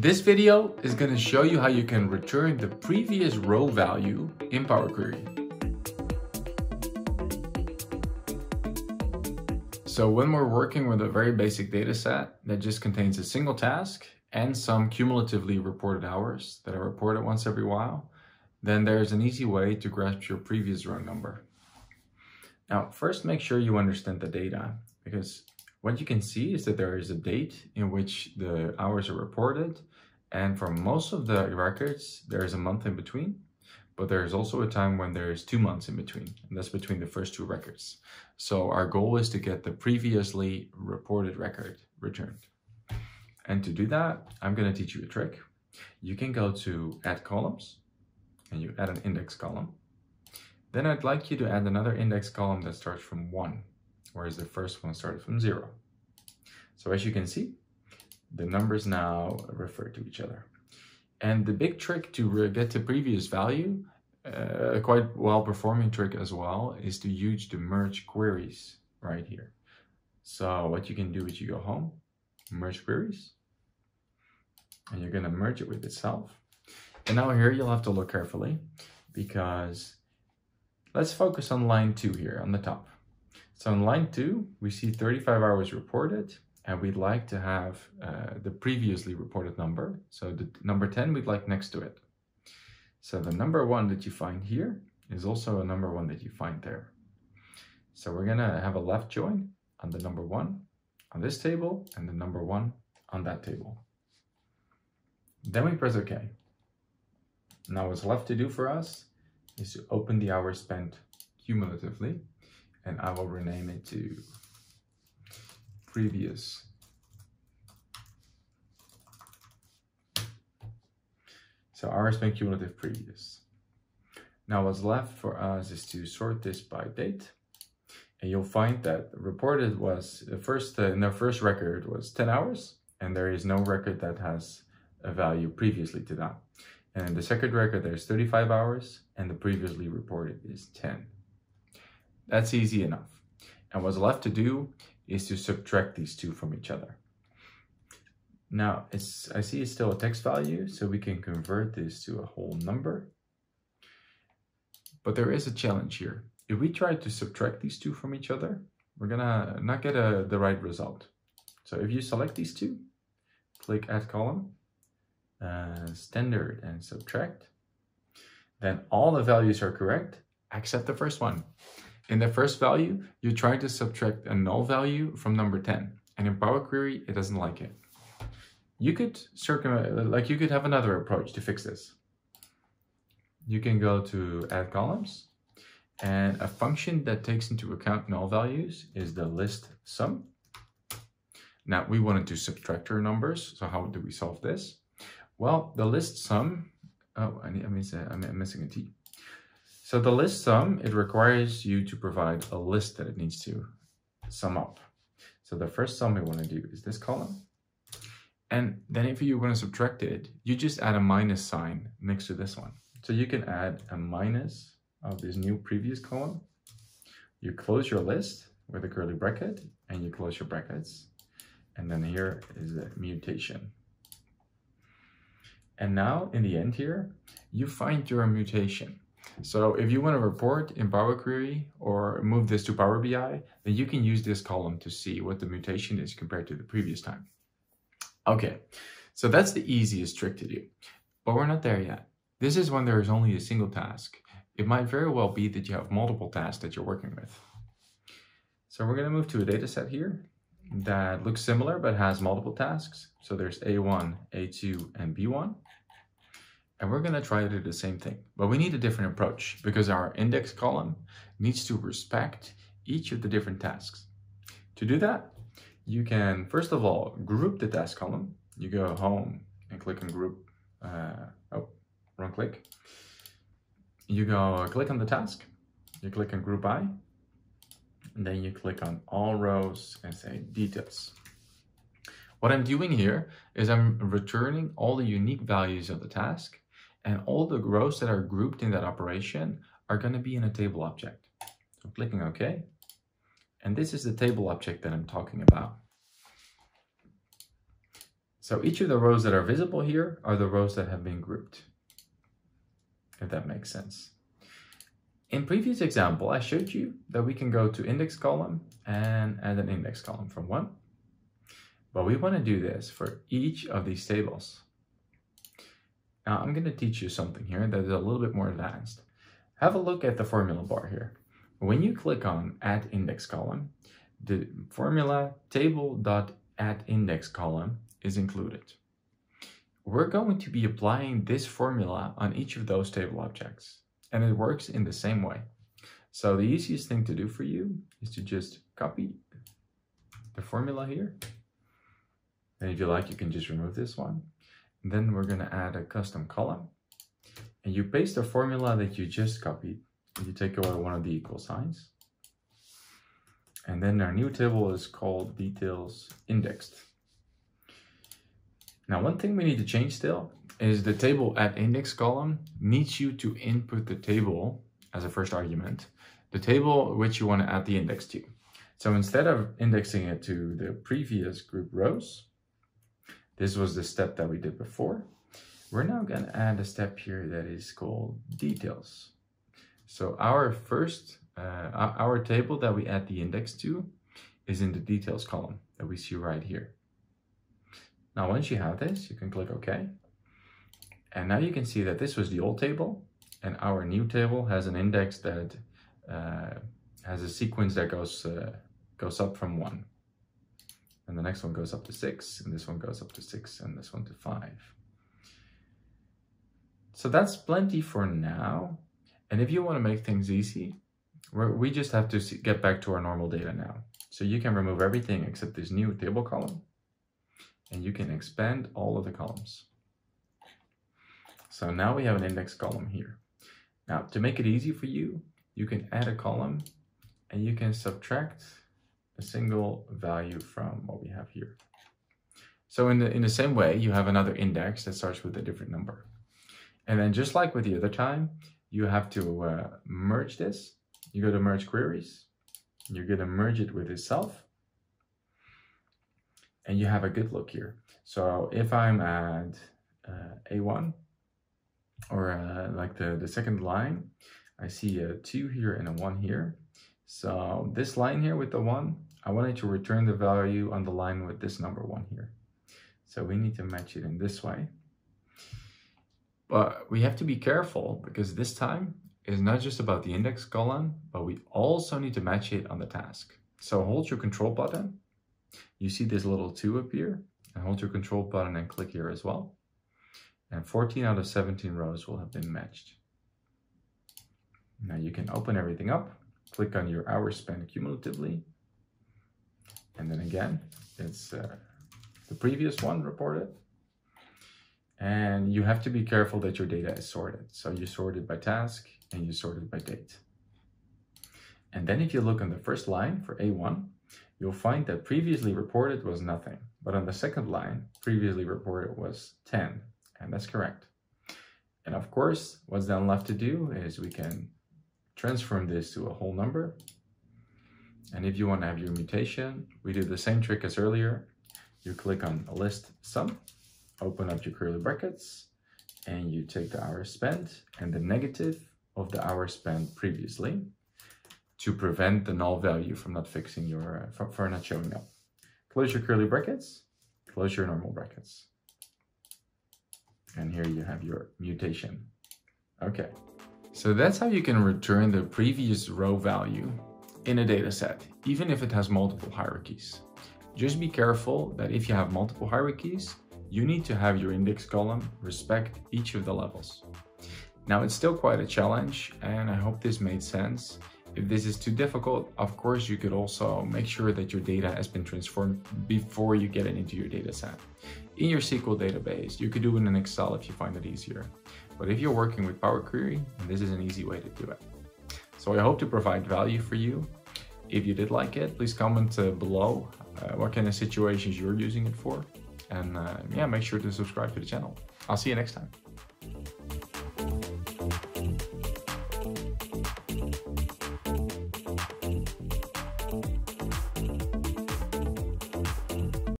This video is going to show you how you can return the previous row value in Power Query. So when we're working with a very basic data set that just contains a single task and some cumulatively reported hours that are reported once every while, then there's an easy way to grasp your previous row number. Now, first make sure you understand the data, because what you can see is that there is a date in which the hours are reported, and for most of the records, there is a month in between, but there is also a time when there is 2 months in between, and that's between the first two records. So our goal is to get the previously reported record returned. And to do that, I'm going to teach you a trick. You can go to Add Columns, and you add an index column. Then I'd like you to add another index column that starts from 1, whereas the first one started from 0. So as you can see, the numbers now refer to each other. And the big trick to get to previous value, a quite well-performing trick as well, is to use the merge queries right here. So what you can do is you go home, merge queries, and you're going to merge it with itself. And now here you'll have to look carefully, because let's focus on line 2 here on the top. So in line 2, we see 35 hours reported, and we'd like to have the previously reported number. So the number 10 we'd like next to it. So the number 1 that you find here is also a number 1 that you find there. So we're going to have a left join on the number 1 on this table and the number 1 on that table. Then we press OK. Now what's left to do for us is to open the hours spent cumulatively, and I will rename it to previous . So hours spent cumulative previous. Now what's left for us is to sort this by date, and you'll find that reported was in the first record was 10 hours, and there is no record that has a value previously to that. And in the second record, there's 35 hours, and the previously reported is 10. That's easy enough. And what's left to do is to subtract these two from each other. Now, I see it's still a text value, so we can convert this to a whole number. But there is a challenge here. If we try to subtract these two from each other, we're gonna not get the right result. So if you select these two, click Add Column, standard and subtract, then all the values are correct except the first one. In the first value, you try to subtract a null value from number 10, and in Power Query it doesn't like it. You could you could have another approach to fix this. You can go to Add Columns, and a function that takes into account null values is the list sum. Now we wanted to subtract our numbers, so how do we solve this? Well, the list sum, I'm missing a T. So the list sum, it requires you to provide a list that it needs to sum up. So the first sum we want to do is this column. And then if you want to subtract it, you just add a minus sign next to this one. So you can add a minus of this new previous column. You close your list with a curly bracket, and you close your brackets. And then here is the mutation. And now in the end here, you find your mutation. So if you want to report in Power Query or move this to Power BI, then you can use this column to see what the mutation is compared to the previous time. Okay, so that's the easiest trick to do, but we're not there yet. This is when there is only a single task. It might very well be that you have multiple tasks that you're working with. So we're going to move to a data set here that looks similar but has multiple tasks. So there's A1, A2, and B1. And we're going to try to do the same thing, but we need a different approach because our index column needs to respect each of the different tasks. To do that, you can, first of all, group the task column. You go home and click on group. Wrong click. You go click on the task. You click on group by, and then you click on all rows and say details. What I'm doing here is I'm returning all the unique values of the task, and all the rows that are grouped in that operation are going to be in a table object. So I'm clicking OK. And this is the table object that I'm talking about. So each of the rows that are visible here are the rows that have been grouped, if that makes sense. In previous example, I showed you that we can go to index column and add an index column from 1. But we want to do this for each of these tables. Now I'm going to teach you something here that is a little bit more advanced. Have a look at the formula bar here. When you click on add index column, the formula table.add index column is included. We're going to be applying this formula on each of those table objects, and it works in the same way. So the easiest thing to do for you is to just copy the formula here. And if you like, you can just remove this one. And then we're going to add a custom column. And you paste the formula that you just copied. And you take away one of the equal signs. And then our new table is called details indexed. Now, one thing we need to change still is the table at index column needs you to input the table as a first argument, the table which you want to add the index to. So instead of indexing it to the previous group rows, this was the step that we did before. We're now going to add a step here that is called details. So our first, our table that we add the index to is in the details column that we see right here. Now, once you have this, you can click OK. And now you can see that this was the old table and our new table has an index that has a sequence that goes up from 1. And the next one goes up to 6, and this one goes up to 6, and this one to 5. So that's plenty for now. And if you want to make things easy, we just have to get back to our normal data now. So you can remove everything except this new table column, and you can expand all of the columns. So now we have an index column here. Now, to make it easy for you, you can add a column, and you can subtract a single value from what we have here. So in the same way, you have another index that starts with a different number. And then just like with the other time, you have to merge this. You go to merge queries, you're going to merge it with itself. And you have a good look here. So if I'm at A1 or like the second line, I see a 2 here and a 1 here. So this line here with the 1, I wanted to return the value on the line with this number 1 here. So we need to match it in this way. But we have to be careful because this time is not just about the index column, but we also need to match it on the task. So hold your control button. You see this little 2 appear, and hold your control button and click here as well. And 14 out of 17 rows will have been matched. Now you can open everything up. Click on your hours spent cumulatively. And then again, it's the previous one reported. And you have to be careful that your data is sorted. So you sort it by task and you sort it by date. And then if you look on the first line for A1, you'll find that previously reported was nothing. But on the second line, previously reported was 10. And that's correct. And of course, what's then left to do is we can transform this to a whole number. And if you want to have your mutation, we do the same trick as earlier. You click on a list sum, open up your curly brackets, and you take the hour spent and the negative of the hour spent previously to prevent the null value from not fixing your, for not showing up. Close your curly brackets, close your normal brackets. And here you have your mutation. Okay. So that's how you can return the previous row value in a data set, even if it has multiple hierarchies. Just be careful that if you have multiple hierarchies, you need to have your index column respect each of the levels. Now, it's still quite a challenge, and I hope this made sense. If this is too difficult, of course, you could also make sure that your data has been transformed before you get it into your data set. In your SQL database, you could do it in Excel if you find it easier. But if you're working with Power Query, this is an easy way to do it. So I hope to provide value for you. If you did like it, please comment below what kind of situations you're using it for. And yeah, make sure to subscribe to the channel. I'll see you next time.